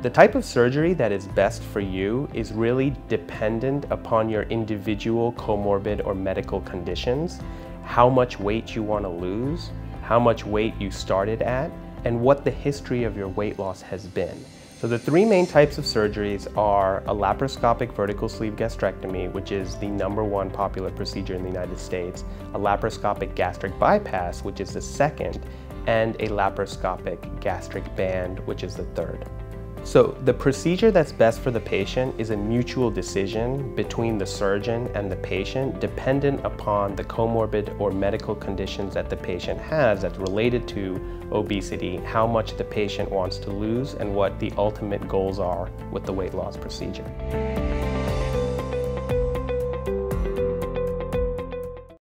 The type of surgery that is best for you is really dependent upon your individual comorbid or medical conditions, how much weight you want to lose, how much weight you started at, and what the history of your weight loss has been. So the three main types of surgeries are a laparoscopic vertical sleeve gastrectomy, which is the #1 popular procedure in the United States, a laparoscopic gastric bypass, which is the second, and a laparoscopic gastric band, which is the third. So the procedure that's best for the patient is a mutual decision between the surgeon and the patient, dependent upon the comorbid or medical conditions that the patient has that's related to obesity, how much the patient wants to lose, and what the ultimate goals are with the weight loss procedure.